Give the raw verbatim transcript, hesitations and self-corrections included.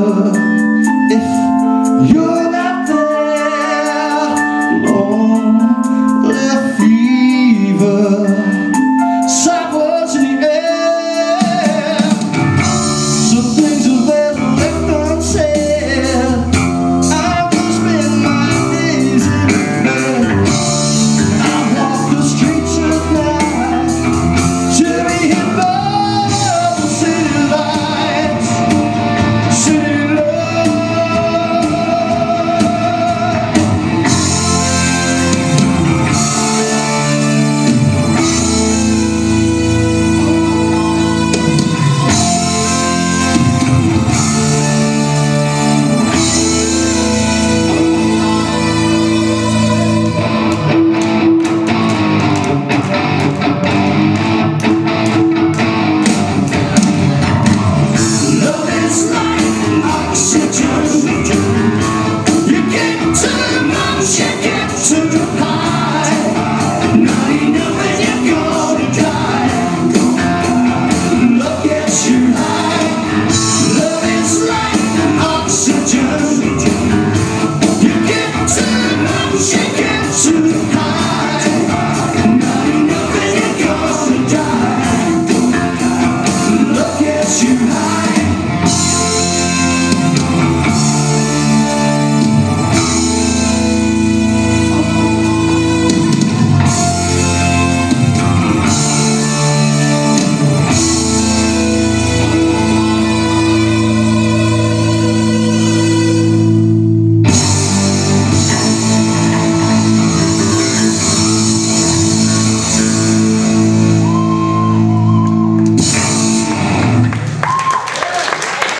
love.